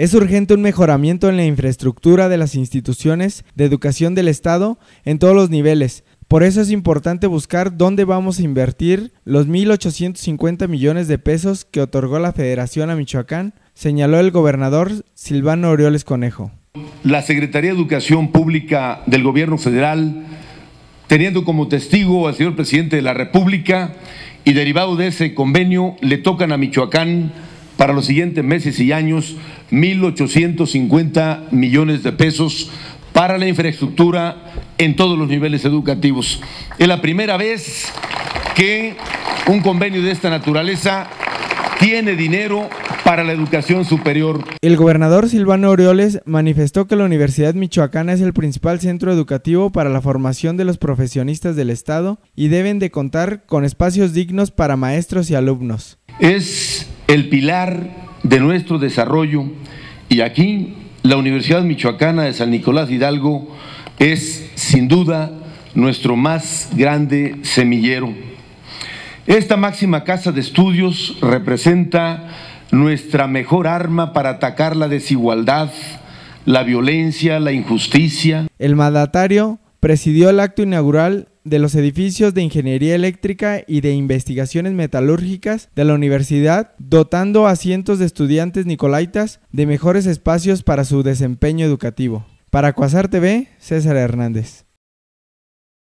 Es urgente un mejoramiento en la infraestructura de las instituciones de educación del Estado en todos los niveles. Por eso es importante buscar dónde vamos a invertir los 1.850 millones de pesos que otorgó la Federación a Michoacán, señaló el gobernador Silvano Aureoles Conejo. La Secretaría de Educación Pública del Gobierno Federal, teniendo como testigo al señor presidente de la República y derivado de ese convenio, le tocan a Michoacán para los siguientes meses y años 1.850 millones de pesos para la infraestructura en todos los niveles educativos. Es la primera vez que un convenio de esta naturaleza tiene dinero para la educación superior. El gobernador Silvano Aureoles manifestó que la Universidad Michoacana es el principal centro educativo para la formación de los profesionistas del Estado y deben de contar con espacios dignos para maestros y alumnos. Es el pilar de nuestro desarrollo y aquí la Universidad Michoacana de San Nicolás Hidalgo es sin duda nuestro más grande semillero. Esta máxima casa de estudios representa nuestra mejor arma para atacar la desigualdad, la violencia, la injusticia. El mandatario presidió el acto inaugural de los edificios de Ingeniería Eléctrica y de Investigaciones Metalúrgicas de la universidad, dotando a cientos de estudiantes nicolaitas de mejores espacios para su desempeño educativo. Para CuasarTV, César Hernández.